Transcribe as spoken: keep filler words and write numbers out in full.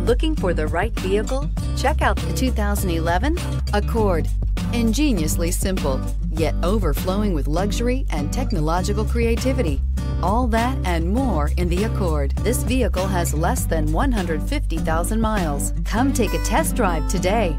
Looking for the right vehicle? Check out the two thousand eleven Accord. Ingeniously simple, yet overflowing with luxury and technological creativity. All that and more in the Accord. This vehicle has less than one hundred fifty thousand miles. Come take a test drive today.